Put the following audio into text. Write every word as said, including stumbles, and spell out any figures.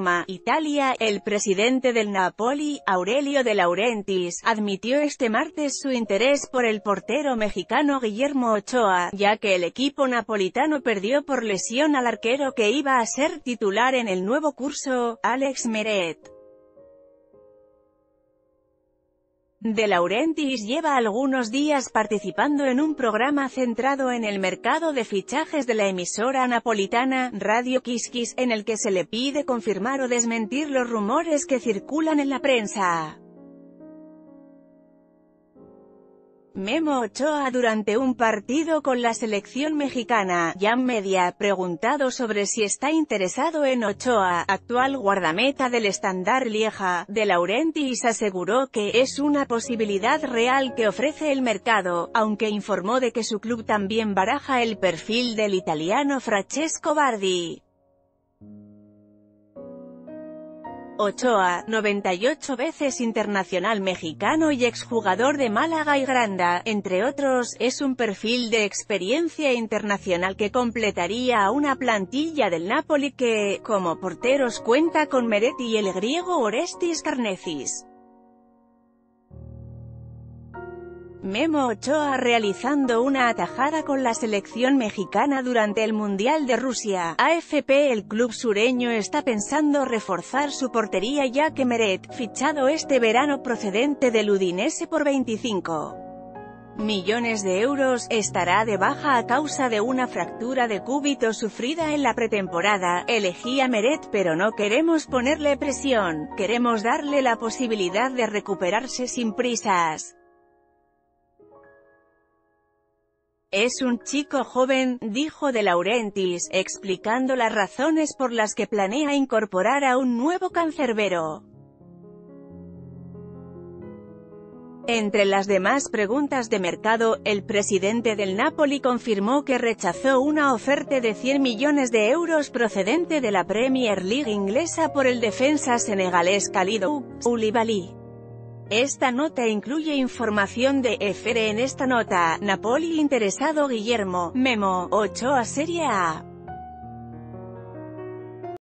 Roma, Italia, el presidente del Napoli, Aurelio De Laurentiis, admitió este martes su interés por el portero mexicano Guillermo Ochoa, ya que el equipo napolitano perdió por lesión al arquero que iba a ser titular en el nuevo curso, Alex Meret. De Laurentiis lleva algunos días participando en un programa centrado en el mercado de fichajes de la emisora napolitana, Radio Kiss Kiss, en el que se le pide confirmar o desmentir los rumores que circulan en la prensa. Memo Ochoa durante un partido con la selección mexicana, Jam Media, preguntado sobre si está interesado en Ochoa, actual guardameta del Standard Lieja, De Laurentiis aseguró que es una posibilidad real que ofrece el mercado, aunque informó de que su club también baraja el perfil del italiano Francesco Bardi. Ochoa, noventa y ocho veces internacional mexicano y exjugador de Málaga y Granada, entre otros, es un perfil de experiencia internacional que completaría a una plantilla del Napoli que, como porteros, cuenta con Meret y el griego Orestis Carnecis. Memo Ochoa realizando una atajada con la selección mexicana durante el Mundial de Rusia. A F P. El club sureño está pensando reforzar su portería ya que Meret, fichado este verano procedente del Udinese por veinticinco millones de euros, estará de baja a causa de una fractura de cúbito sufrida en la pretemporada. Elegí a Meret pero no queremos ponerle presión, queremos darle la posibilidad de recuperarse sin prisas. Es un chico joven, dijo De Laurentiis, explicando las razones por las que planea incorporar a un nuevo cancerbero. Entre las demás preguntas de mercado, el presidente del Napoli confirmó que rechazó una oferta de cien millones de euros procedente de la Premier League inglesa por el defensa senegalés Kalidou Koulibaly. Esta nota incluye información de F R. En esta nota, Napoli interesado Guillermo, Memo, Ochoa Serie A.